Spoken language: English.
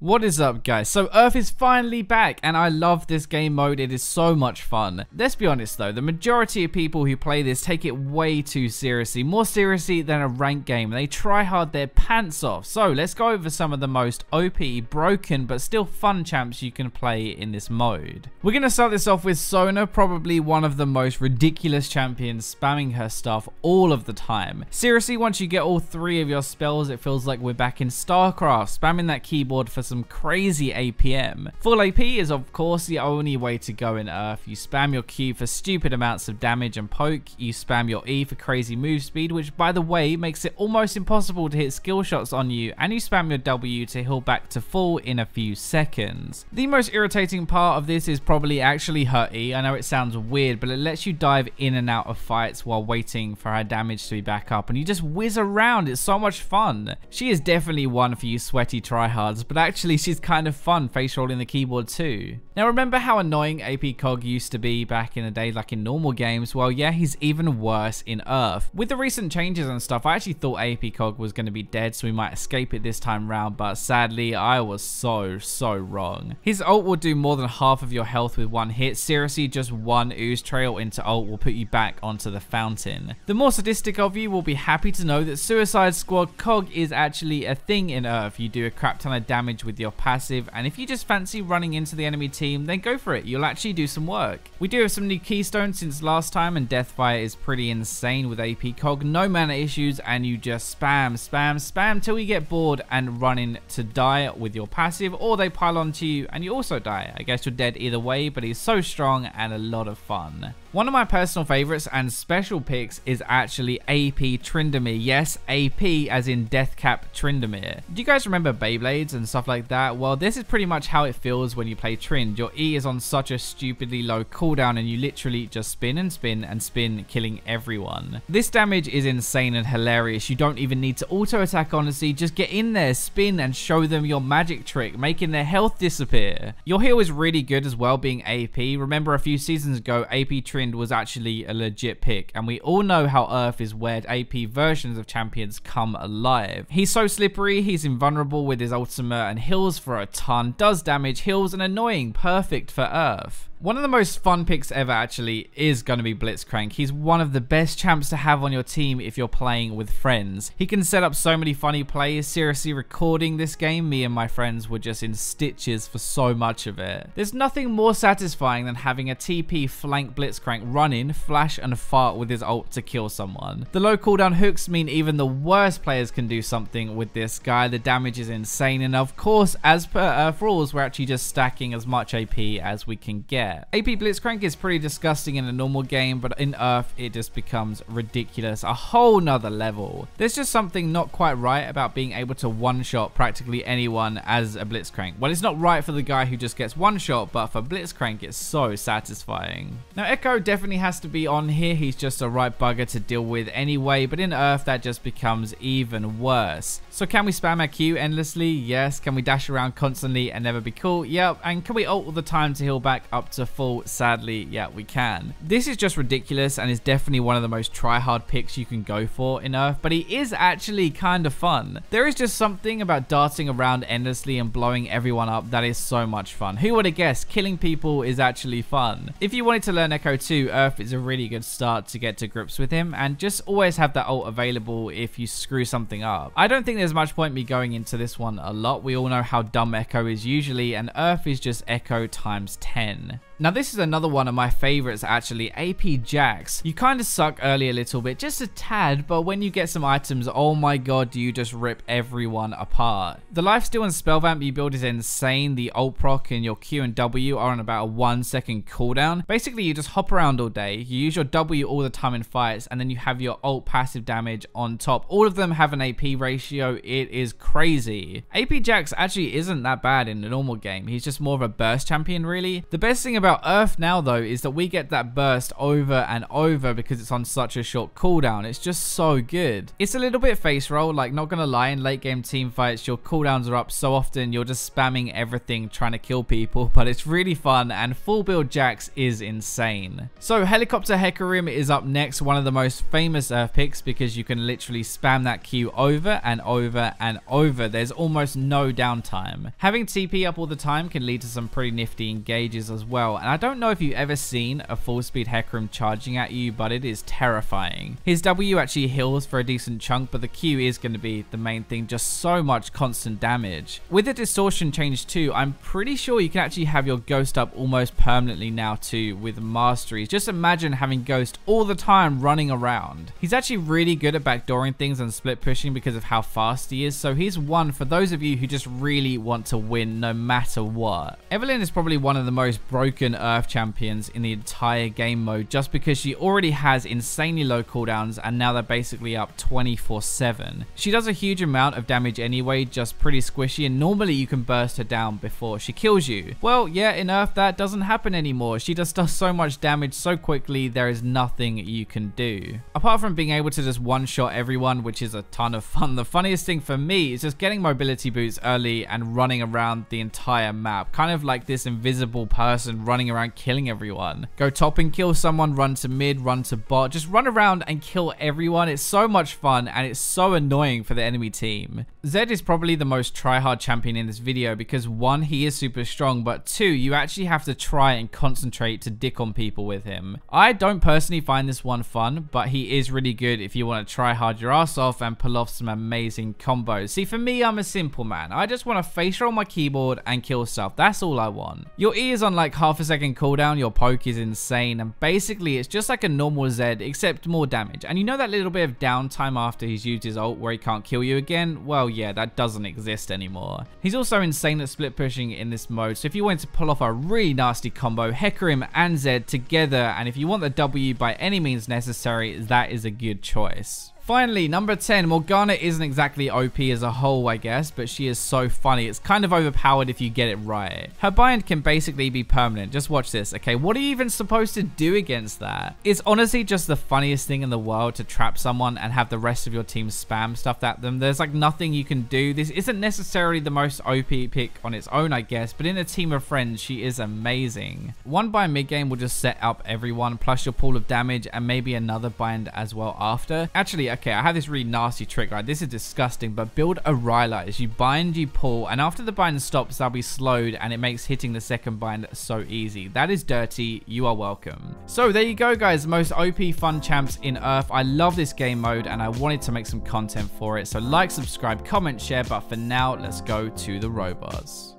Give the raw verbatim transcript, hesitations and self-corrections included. What is up, guys? So Earth is finally back and I love this game mode. It is so much fun. Let's be honest though, the majority of people who play this take it way too seriously, more seriously than a ranked game. They try hard their pants off. So let's go over some of the most O P, broken, but still fun champs you can play in this mode. We're going to start this off with Sona, probably one of the most ridiculous champions, spamming her stuff all of the time. Seriously, once you get all three of your spells, it feels like we're back in Starcraft, spamming that keyboard for some crazy A P M. Full A P is of course the only way to go in Earth. You spam your Q for stupid amounts of damage and poke, you spam your E for crazy move speed, which by the way makes it almost impossible to hit skill shots on you, and you spam your W to heal back to full in a few seconds. The most irritating part of this is probably actually her E. I know it sounds weird, but it lets you dive in and out of fights while waiting for her damage to be back up, and you just whiz around. It's so much fun. She is definitely one for you sweaty tryhards, but actually Actually, she's kind of fun face rolling the keyboard too. Now remember how annoying A P Cog used to be back in the day, like in normal games? Well yeah, he's even worse in Earth. With the recent changes and stuff, I actually thought A P Cog was going to be dead, so we might escape it this time round, but sadly I was so so wrong. His ult will do more than half of your health with one hit. Seriously, just one ooze trail into ult will put you back onto the fountain. The more sadistic of you will be happy to know that Suicide Squad Cog is actually a thing in Earth. You do a crap ton of damage with your passive, and if you just fancy running into the enemy team, then go for it. You'll actually do some work. We do have some new keystones since last time, and Deathfire is pretty insane with A P Cog. No mana issues, and you just spam, spam, spam till you get bored and run in to die with your passive, or they pile onto you and you also die. I guess you're dead either way, but he's so strong and a lot of fun. One of my personal favorites and special picks is actually A P Tryndamere. Yes, A P as in Death Cap Tryndamere. Do you guys remember Beyblades and stuff like that? Well, this is pretty much how it feels when you play Trynd. Your E is on such a stupidly low cooldown and you literally just spin and spin and spin, killing everyone. This damage is insane and hilarious. You don't even need to auto attack, honestly. Just get in there, spin, and show them your magic trick, making their health disappear. Your heal is really good as well, being A P. Remember a few seasons ago, A P Trynd was actually a legit pick, and we all know how Earth is where A P versions of champions come alive. He's so slippery, he's invulnerable with his ultimate and heals for a ton, does damage, heals, and annoying, perfect for Earth. One of the most fun picks ever actually is going to be Blitzcrank. He's one of the best champs to have on your team if you're playing with friends. He can set up so many funny plays. Seriously, recording this game, me and my friends were just in stitches for so much of it. There's nothing more satisfying than having a T P flank Blitzcrank run in, flash and fart with his ult to kill someone. The low cooldown hooks mean even the worst players can do something with this guy. The damage is insane, and of course, as per Earth rules, we're actually just stacking as much A P as we can get. A P Blitzcrank is pretty disgusting in a normal game, but in Earth it just becomes ridiculous, a whole nother level. There's just something not quite right about being able to one-shot practically anyone as a Blitzcrank. Well, it's not right for the guy who just gets one-shot, but for Blitzcrank it's so satisfying. Now Ekko definitely has to be on here. He's just a right bugger to deal with anyway, but in Earth that just becomes even worse. So can we spam our Q endlessly? Yes. Can we dash around constantly and never be cool? Yep. And can we ult all the time to heal back up to to full? Sadly, yeah, we can. This is just ridiculous and is definitely one of the most try-hard picks you can go for in Earth, but he is actually kind of fun. There is just something about darting around endlessly and blowing everyone up that is so much fun. Who would have guessed killing people is actually fun? If you wanted to learn Ekko too, Earth is a really good start to get to grips with him, and just always have that ult available if you screw something up. I don't think there's much point me going into this one a lot. We all know how dumb Ekko is usually, and Earth is just Ekko times ten. Now this is another one of my favorites actually, A P Jax. You kind of suck early a little bit, just a tad, but when you get some items, oh my god, do you just rip everyone apart. The lifesteal and spell vamp you build is insane. The ult proc and your Q and W are on about a one second cooldown. Basically you just hop around all day, you use your W all the time in fights, and then you have your ult passive damage on top. All of them have an A P ratio, it is crazy. A P Jax actually isn't that bad in the normal game, he's just more of a burst champion really. The best thing about about Earth now, though, is that we get that burst over and over because it's on such a short cooldown. It's just so good. It's a little bit face roll, like, not gonna lie, in late game team fights, your cooldowns are up so often, you're just spamming everything trying to kill people, but it's really fun, and full build Jax is insane. So Helicopter Hecarim is up next, one of the most famous Earth picks because you can literally spam that Q over and over and over. There's almost no downtime. Having T P up all the time can lead to some pretty nifty engages as well, and I don't know if you've ever seen a full speed Hecarim charging at you, but it is terrifying. His W actually heals for a decent chunk, but the Q is going to be the main thing, just so much constant damage. With the distortion change too, I'm pretty sure you can actually have your Ghost up almost permanently now too with masteries. Just imagine having Ghost all the time running around. He's actually really good at backdooring things and split pushing because of how fast he is, so he's one for those of you who just really want to win no matter what. Evelynn is probably one of the most broken Earth champions in the entire game mode just because she already has insanely low cooldowns and now they're basically up twenty-four seven. She does a huge amount of damage anyway, just pretty squishy, and normally you can burst her down before she kills you. Well, yeah, in Earth that doesn't happen anymore. She just does so much damage so quickly, there is nothing you can do. Apart from being able to just one-shot everyone, which is a ton of fun, the funniest thing for me is just getting mobility boots early and running around the entire map, kind of like this invisible person running around killing everyone. Go top and kill someone, run to mid, run to bot, just run around and kill everyone. It's so much fun and it's so annoying for the enemy team. Zed is probably the most tryhard champion in this video because one, he is super strong, but two, you actually have to try and concentrate to dick on people with him. I don't personally find this one fun, but he is really good if you want to try hard your ass off and pull off some amazing combos. See, for me, I'm a simple man. I just want to face roll my keyboard and kill stuff. That's all I want. Your E is on like half a second cooldown, your poke is insane, and basically it's just like a normal Zed except more damage. And you know that little bit of downtime after he's used his ult where he can't kill you again? Well, yeah, that doesn't exist anymore. He's also insane at split pushing in this mode, so if you wanted to pull off a really nasty combo, Hecarim and Zed together, and if you want the W by any means necessary, that is a good choice. Finally, number ten, Morgana isn't exactly O P as a whole, I guess, but she is so funny. It's kind of overpowered if you get it right. Her bind can basically be permanent. Just watch this. Okay, what are you even supposed to do against that? It's honestly just the funniest thing in the world to trap someone and have the rest of your team spam stuff at them. There's like nothing you can do. This isn't necessarily the most O P pick on its own, I guess, but in a team of friends, she is amazing. One bind mid-game will just set up everyone, plus your pool of damage, and maybe another bind as well after. Actually, I Okay, I have this really nasty trick, right? This is disgusting, but build a Rylai. You bind, you pull, and after the bind stops, they'll be slowed, and it makes hitting the second bind so easy. That is dirty. You are welcome. So there you go, guys. Most O P fun champs in Earth. I love this game mode, and I wanted to make some content for it. So like, subscribe, comment, share, but for now, let's go to the robots.